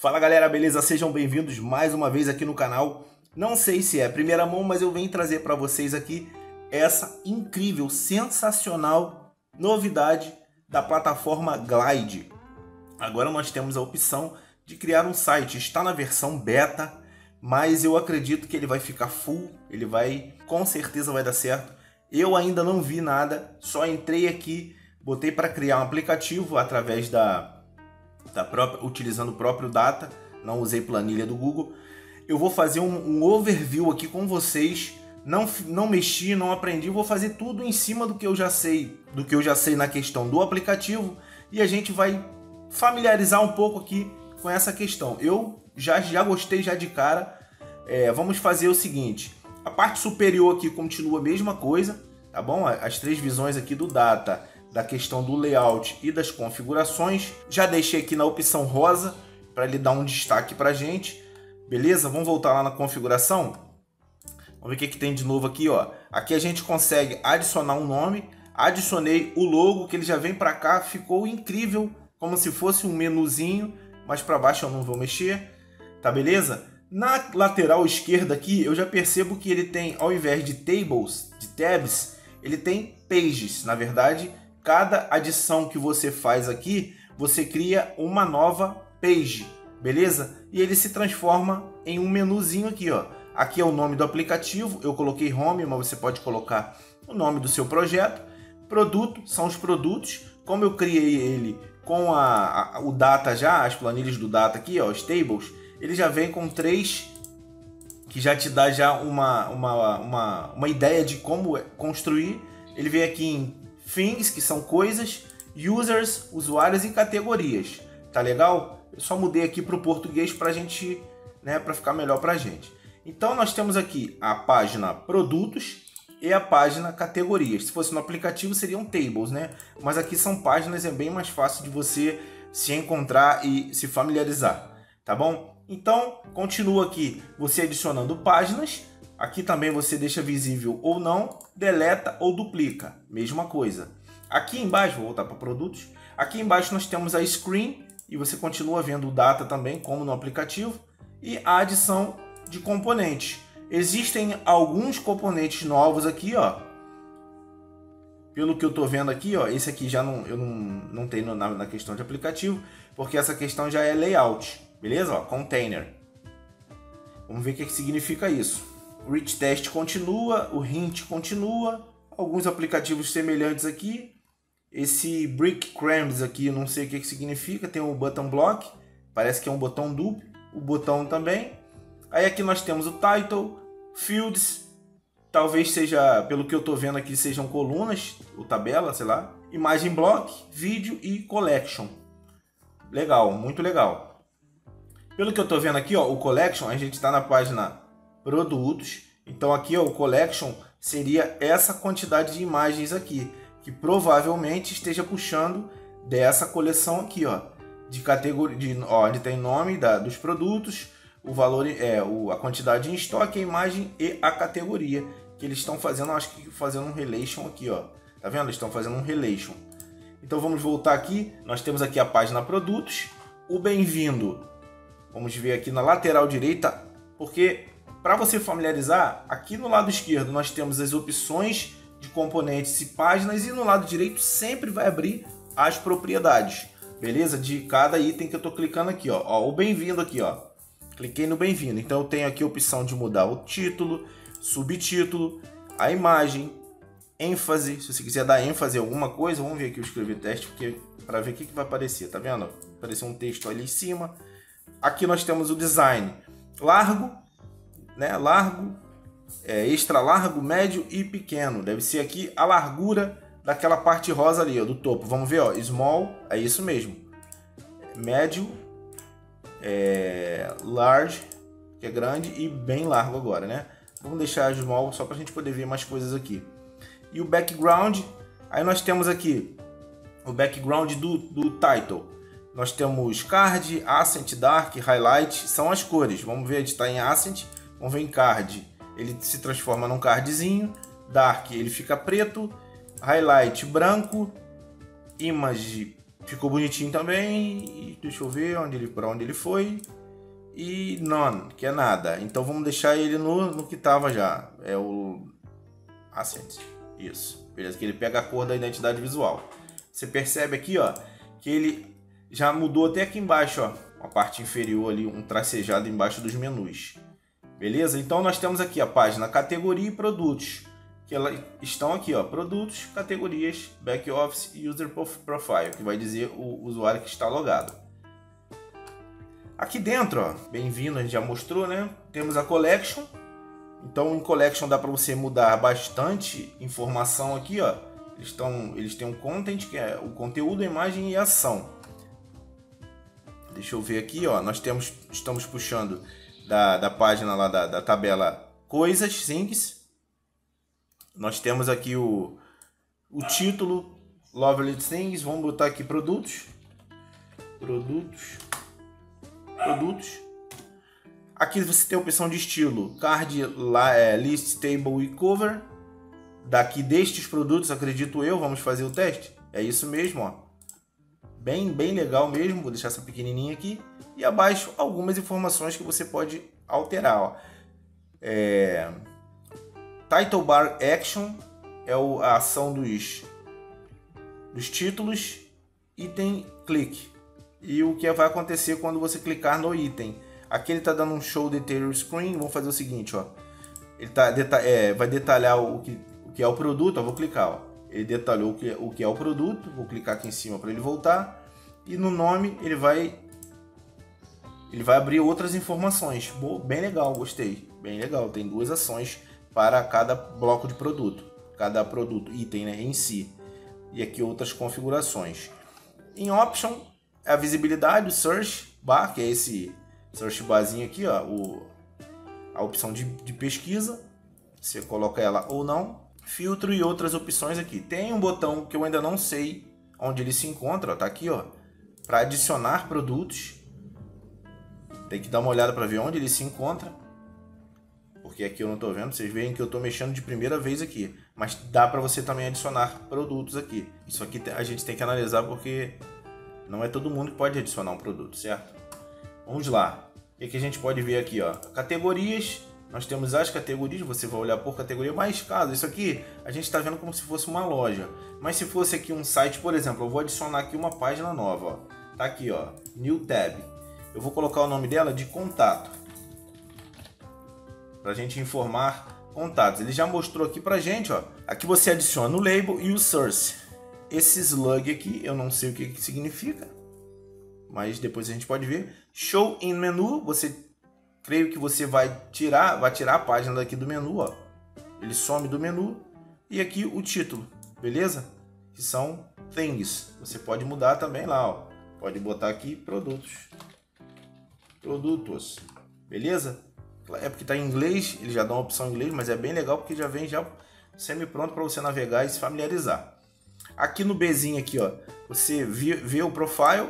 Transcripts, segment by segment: Fala galera, beleza? Sejam bem-vindos mais uma vez aqui no canal. Não sei se é a primeira mão, mas eu venho trazer para vocês aqui essa incrível, sensacional novidade da plataforma Glide. Agora nós temos a opção de criar um site. Está na versão beta, mas eu acredito que ele vai ficar full, ele vai, com certeza vai dar certo. Eu ainda não vi nada, só entrei aqui, botei para criar um aplicativo através utilizando o próprio data, não usei planilha do Google. Eu vou fazer um overview aqui com vocês, não mexi, não aprendi, vou fazer tudo em cima do que eu já sei, na questão do aplicativo, e a gente vai familiarizar um pouco aqui com essa questão. Eu já gostei já de cara. Vamos fazer o seguinte, a parte superior aqui continua a mesma coisa, tá bom? As três visões aqui do data, da questão do layout e das configurações. Já deixei aqui na opção rosa para ele dar um destaque para a gente. Beleza? Vamos voltar lá na configuração. Vamos ver o que que tem de novo aqui, ó. Aqui a gente consegue adicionar um nome. Adicionei o logo, que ele já vem para cá. Ficou incrível, como se fosse um menuzinho. Mas para baixo eu não vou mexer. Tá, beleza? Na lateral esquerda aqui, eu já percebo que ele tem, ao invés de tables, de tabs, ele tem pages. Na verdade, cada adição que você faz aqui, você cria uma nova page, beleza? E ele se transforma em um menuzinho aqui, ó. Aqui é o nome do aplicativo, eu coloquei home, mas você pode colocar o nome do seu projeto. Produto, são os produtos. Como eu criei ele com o data já, as planilhas do data aqui, ó, os tables, ele já vem com três, que já te dá já uma ideia de como construir. Ele vem aqui em things, que são coisas, users, usuários e categorias. Tá legal? Eu só mudei aqui para o português para a gente, né, para ficar melhor para a gente. Então nós temos aqui a página produtos e a página categorias. Se fosse no aplicativo seriam tables, né? Mas aqui são páginas, é bem mais fácil de você se encontrar e se familiarizar, tá bom? Então continua aqui você adicionando páginas. Aqui também você deixa visível ou não, deleta ou duplica, mesma coisa. Aqui embaixo, vou voltar para produtos, aqui embaixo nós temos a screen, e você continua vendo o data também, como no aplicativo, e a adição de componentes. Existem alguns componentes novos aqui, ó. Pelo que eu estou vendo aqui, ó, esse aqui já eu não tenho na questão de aplicativo, porque essa questão já é layout, beleza? Ó, container. Vamos ver o que que significa isso. O Rich Test continua, o Hint continua, alguns aplicativos semelhantes aqui. Esse Brick Crumbs aqui, não sei o que que significa, tem o Button Block, parece que é um botão duplo, o botão também. Aí aqui nós temos o Title, Fields, talvez seja, pelo que eu estou vendo aqui, sejam colunas, ou tabela, sei lá. Imagem Block, Vídeo e Collection. Legal, muito legal. Pelo que eu estou vendo aqui, ó, o Collection, a gente está na página produtos. Então aqui, ó, o collection seria essa quantidade de imagens aqui, que provavelmente esteja puxando dessa coleção aqui, ó, de categoria, onde tem nome dos produtos, o valor, a quantidade em estoque, a imagem e a categoria que eles estão fazendo. Acho que fazendo um relation aqui, ó, tá vendo? Eles estão fazendo um relation. Então vamos voltar aqui. Nós temos aqui a página produtos, o bem-vindo. Vamos ver aqui na lateral direita, porque para você familiarizar, aqui no lado esquerdo nós temos as opções de componentes e páginas, e no lado direito sempre vai abrir as propriedades, beleza? De cada item que eu estou clicando aqui, ó. Ó, o bem-vindo aqui, ó. Cliquei no bem-vindo. Então eu tenho aqui a opção de mudar o título, subtítulo, a imagem, ênfase. Se você quiser dar ênfase a alguma coisa, vamos ver aqui, eu escrevi teste, porque para ver o que que vai aparecer, tá vendo? Apareceu um texto ali em cima. Aqui nós temos o design largo, né? Largo, extra largo, médio e pequeno. Deve ser aqui a largura daquela parte rosa ali, ó, do topo. Vamos ver, ó, small, é isso mesmo. Médio, large, que é grande, e bem largo agora, né? Vamos deixar small só para a gente poder ver mais coisas aqui. E o background, aí nós temos aqui o background do title. Nós temos card, accent, dark, highlight, são as cores. Vamos ver, está em accent. Vamos ver em card, ele se transforma num cardzinho, dark ele fica preto, highlight branco, image Ficou bonitinho também. Deixa eu ver para onde ele foi. E none, que é nada. Então vamos deixar ele no que estava já. É o Accent. Isso. Beleza? Que ele pega a cor da identidade visual. Você percebe aqui, ó, que ele já mudou até aqui embaixo, ó. A parte inferior ali, um tracejado embaixo dos menus. Beleza? Então nós temos aqui a página categoria e produtos. Que elas estão aqui, ó, produtos, categorias, back office e user profile, que vai dizer o usuário que está logado. Aqui dentro, ó, bem-vindo, a gente já mostrou, né? Temos a collection. Então, em collection dá para você mudar bastante informação aqui, ó. Eles têm um content, que é o conteúdo, a imagem e a ação. Deixa eu ver aqui, ó, nós temos, estamos puxando da página lá da tabela coisas, things. Nós temos aqui o título, Lovely Things, vamos botar aqui produtos. Aqui você tem a opção de estilo, card, list, table e cover. Daqui destes produtos, acredito eu, vamos fazer o teste. É isso mesmo, ó. Bem legal mesmo, vou deixar essa pequenininha aqui. E abaixo, algumas informações que você pode alterar, ó. Title Bar Action é a ação dos títulos, item click e o que vai acontecer quando você clicar no item. Aqui ele está dando um show detail screen, vamos fazer o seguinte, ó. Ele vai detalhar o que é o produto, ó, vou clicar, ó. Ele detalhou o que é o produto, vou clicar aqui em cima para ele voltar e no nome ele vai abrir outras informações. Bem legal, gostei, bem legal, tem duas ações para cada bloco de produto, cada produto, item, né, em si. E aqui outras configurações. Em option, a visibilidade, o search bar, que é esse search barzinho aqui, ó, a opção de pesquisa, você coloca ela ou não. Filtro e outras opções aqui. Tem um botão que eu ainda não sei onde ele se encontra, ó, tá aqui, ó, para adicionar produtos. Tem que dar uma olhada para ver onde ele se encontra. Porque aqui eu não estou vendo, vocês veem que eu estou mexendo de primeira vez aqui. Mas dá para você também adicionar produtos aqui. Isso aqui a gente tem que analisar porque não é todo mundo que pode adicionar um produto, certo? Vamos lá. O que a gente pode ver aqui, ó? Categorias. Nós temos as categorias, você vai olhar por categoria. Mas caso, isso aqui a gente está vendo como se fosse uma loja. Mas se fosse aqui um site, por exemplo, eu vou adicionar aqui uma página nova, ó. Tá aqui, ó, New Tab. Eu vou colocar o nome dela de contato. Para a gente informar contatos. Ele já mostrou aqui pra gente, ó. Aqui você adiciona o label e o source. Esse slug aqui, eu não sei o que significa, mas depois a gente pode ver. Show in menu, você creio que você vai tirar a página daqui do menu, ó. Ele some do menu e aqui o título, beleza? Que são things. Você pode mudar também lá, ó. Pode botar aqui produtos, beleza? É porque está em inglês, ele já dá uma opção em inglês, mas é bem legal porque já vem já semi-pronto para você navegar e se familiarizar. Aqui no Bzinho aqui, ó, você vê o profile,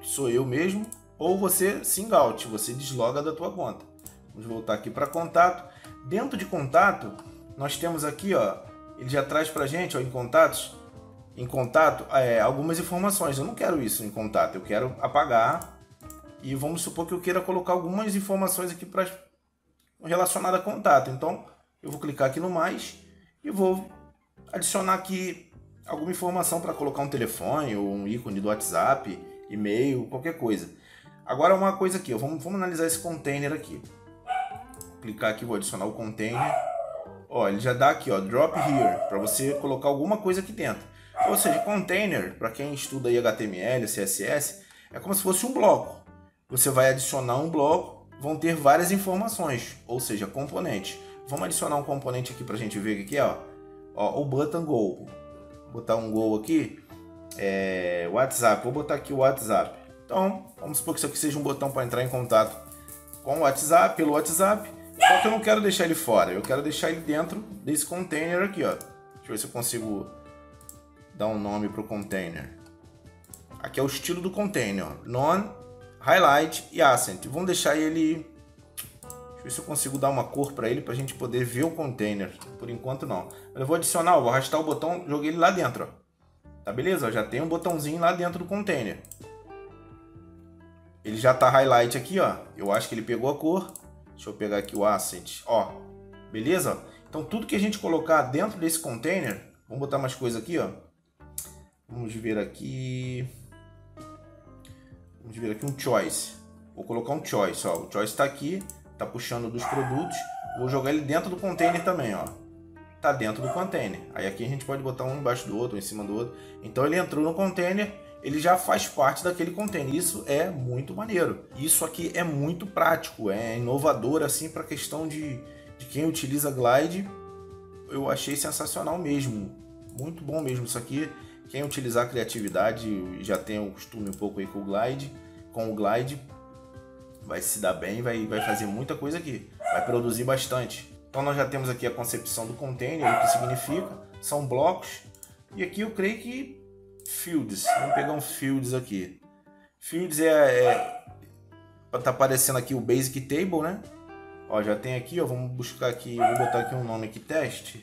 que sou eu mesmo, ou você sing out, você desloga da tua conta. Vamos voltar aqui para contato. Dentro de contato, nós temos aqui, ó, ele já traz para gente, ó, em contato, algumas informações. Eu não quero isso em contato, eu quero apagar e vamos supor que eu queira colocar algumas informações aqui para relacionado a contato. Então eu vou clicar aqui no mais e vou adicionar aqui alguma informação para colocar um telefone ou um ícone do WhatsApp, e-mail, qualquer coisa. Agora uma coisa aqui, vamos analisar esse container aqui. Vou clicar aqui, vou adicionar o container. Ó, ele já dá aqui, ó, drop here, para você colocar alguma coisa aqui dentro. Ou seja, container, para quem estuda aí HTML, CSS, é como se fosse um bloco. Você vai adicionar um bloco, vão ter várias informações, ou seja, componentes. Vamos adicionar um componente aqui para a gente ver o que é, ó. Ó, o button go. Vou botar um go aqui, WhatsApp, vou botar aqui o WhatsApp. Então, vamos supor que isso aqui seja um botão para entrar em contato com o WhatsApp, pelo WhatsApp. Só que eu não quero deixar ele fora, eu quero deixar ele dentro desse container aqui, ó. Deixa eu ver se eu consigo dar um nome para o container. Aqui é o estilo do container, ó. None, highlight e accent. Vamos deixar ele. Deixa eu ver se eu consigo dar uma cor para ele, para a gente poder ver o container. Por enquanto não. Eu vou adicionar, vou arrastar o botão, joguei ele lá dentro, ó. Tá, beleza? Já tem um botãozinho lá dentro do container. Ele já tá highlight aqui, ó. Eu acho que ele pegou a cor. Deixa eu pegar aqui o asset, ó. Beleza? Então tudo que a gente colocar dentro desse container, vamos botar mais coisa aqui, ó. Vamos ver aqui. Vamos ver aqui um choice. Vou colocar um choice, ó. O choice tá aqui, tá puxando dos produtos. Vou jogar ele dentro do container também, ó. Tá dentro do container. Aí aqui a gente pode botar um embaixo do outro, um em cima do outro. Então ele entrou no container, ele já faz parte daquele container. Isso é muito maneiro. Isso aqui é muito prático, é inovador assim para a questão de quem utiliza Glide. Eu achei sensacional mesmo. Muito bom mesmo isso aqui. Quem utilizar a criatividade já tem o costume um pouco aí com o Glide, vai se dar bem, vai fazer muita coisa aqui. Vai produzir bastante. Então nós já temos aqui a concepção do container, o que significa, são blocos. E aqui eu creio que fields, vamos pegar um fields aqui. Fields tá aparecendo aqui o basic table, né? Ó, já tem aqui, ó, vamos buscar aqui, eu vou botar aqui um nome aqui, teste.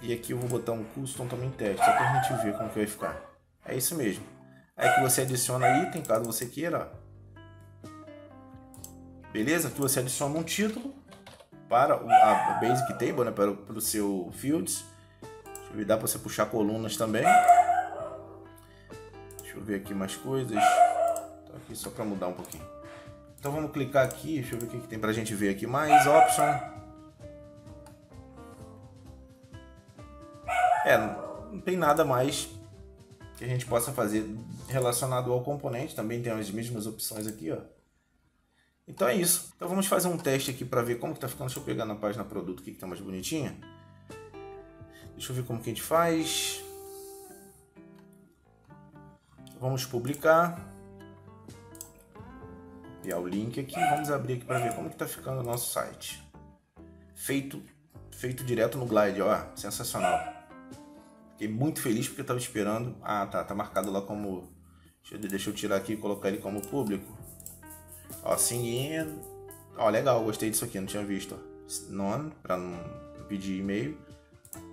E aqui eu vou botar um custom também teste, só pra gente ver como que vai ficar. É isso mesmo. Aí que você adiciona item, caso você queira. Beleza? Aqui você adiciona um título para a basic table, né? Para o seu fields. Deixa eu dar para você puxar colunas também. Deixa eu ver aqui mais coisas. Tá aqui só para mudar um pouquinho. Então vamos clicar aqui. Deixa eu ver o que tem para a gente ver aqui mais. Option. Não tem nada mais que a gente possa fazer relacionado ao componente. Também tem as mesmas opções aqui, ó. Então é isso. Então vamos fazer um teste aqui para ver como que tá ficando. Deixa eu pegar na página produto aqui que tá mais bonitinha. Deixa eu ver como que a gente faz. Vamos publicar. Copiar o link aqui. Vamos abrir aqui para ver como que tá ficando o nosso site. Feito direto no Glide, ó. Sensacional. Fiquei muito feliz porque eu estava esperando. Ah, tá marcado lá como... Deixa eu tirar aqui e colocar ele como público. Ó, assim... Ó, legal, gostei disso aqui, não tinha visto. Ó. None, para não pedir e-mail.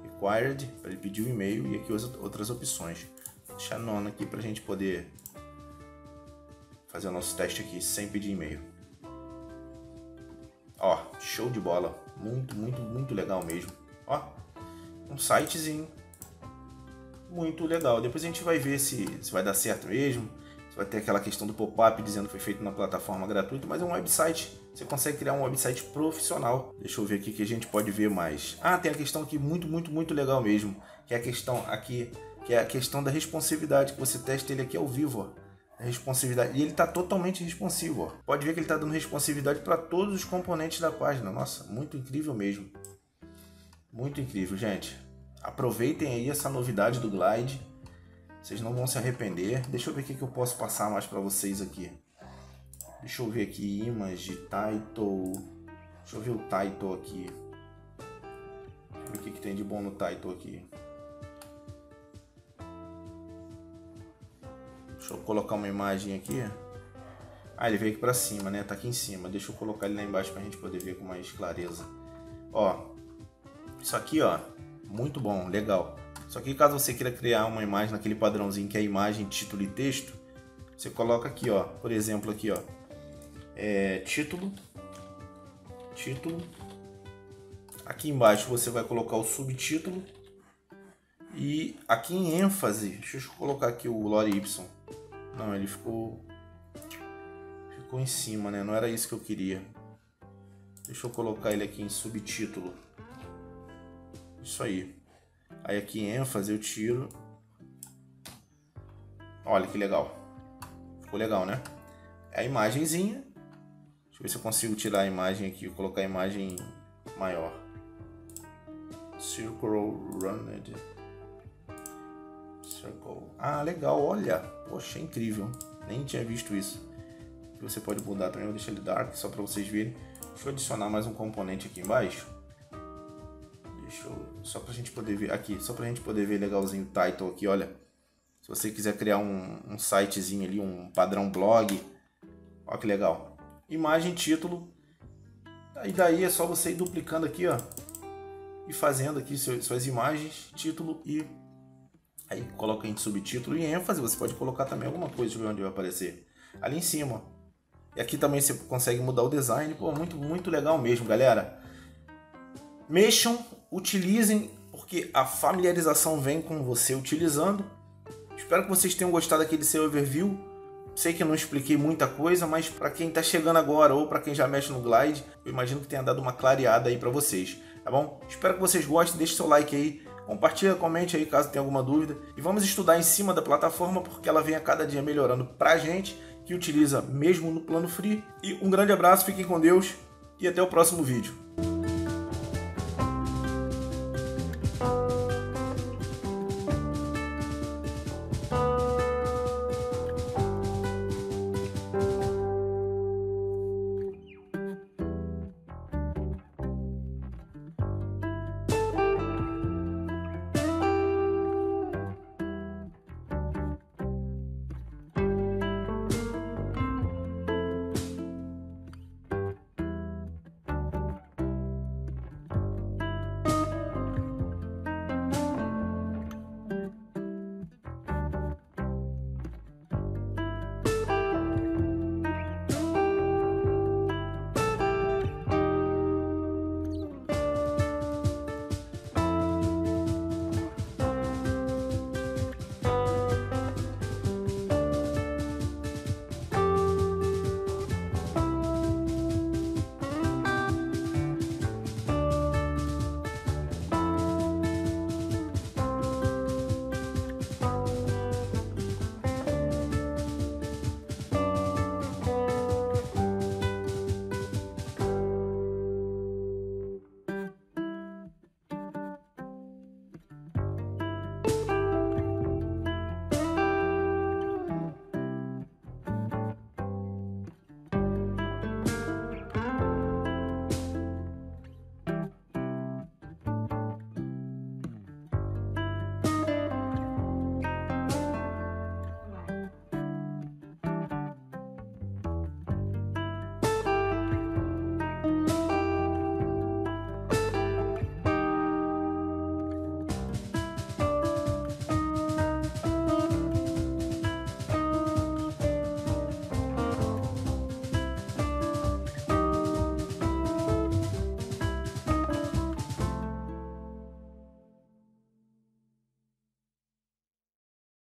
Required, para ele pedir o e-mail. E aqui outras opções. Vou deixar none aqui para a gente poder fazer o nosso teste aqui sem pedir e-mail. Ó, show de bola. Muito, muito, muito legal mesmo. Ó, um sitezinho. Muito legal. Depois a gente vai ver se vai dar certo mesmo. Se vai ter aquela questão do pop-up dizendo que foi feito na plataforma gratuita. Mas é um website. Você consegue criar um website profissional. Deixa eu ver aqui que a gente pode ver mais. Ah, tem a questão aqui muito, muito, muito legal mesmo. Que é a questão aqui. Que é a questão da responsividade. Que você testa ele aqui ao vivo. Ó. A responsividade. E ele está totalmente responsivo. Ó. Pode ver que ele está dando responsividade para todos os componentes da página. Nossa, muito incrível mesmo. Muito incrível, gente. Aproveitem aí essa novidade do Glide. Vocês não vão se arrepender. Deixa eu ver o que eu posso passar mais para vocês aqui. Deixa eu ver aqui. Image, title. Deixa eu ver o title aqui. Deixa eu ver o que tem de bom no title aqui. Deixa eu colocar uma imagem aqui. Ah, ele veio aqui para cima, né? Tá aqui em cima. Deixa eu colocar ele lá embaixo para a gente poder ver com mais clareza. Ó. Isso aqui, ó. Muito bom, legal. Só que caso você queira criar uma imagem naquele padrãozinho que é imagem, título e texto, você coloca aqui, ó, por exemplo, aqui, ó, título. Aqui embaixo você vai colocar o subtítulo e aqui em ênfase, deixa eu colocar aqui o lore y. Não, ele ficou em cima, né? Não era isso que eu queria. Deixa eu colocar ele aqui em subtítulo. Isso aí. Aí aqui em ênfase eu tiro. Olha que legal. Ficou legal, né? É a imagenzinha. Deixa eu ver se eu consigo tirar a imagem aqui. Colocar a imagem maior. Circle. Ah, legal. Olha. Poxa, é incrível. Nem tinha visto isso. Você pode mudar também. Vou deixar ele dark só para vocês verem. Deixa eu adicionar mais um componente aqui embaixo. Só pra gente poder ver aqui, só pra gente poder ver legalzinho o title aqui, olha. Se você quiser criar um sitezinho ali, um padrão blog, olha que legal. Imagem, título. E daí é só você ir duplicando aqui, ó. E fazendo aqui suas imagens, título e Aí coloca em subtítulo e ênfase. Você pode colocar também alguma coisa, deixa eu ver onde vai aparecer. Ali em cima, ó. E aqui também você consegue mudar o design. Pô, muito legal mesmo, galera. Mexam, utilizem, porque a familiarização vem com você utilizando. Espero que vocês tenham gostado aqui desse overview. Sei que não expliquei muita coisa, mas para quem está chegando agora ou para quem já mexe no Glide, eu imagino que tenha dado uma clareada aí para vocês, tá bom? Espero que vocês gostem, deixe seu like aí, compartilha, comente aí caso tenha alguma dúvida. E vamos estudar em cima da plataforma, porque ela vem a cada dia melhorando pra gente, que utiliza mesmo no plano free. E um grande abraço, fiquem com Deus e até o próximo vídeo.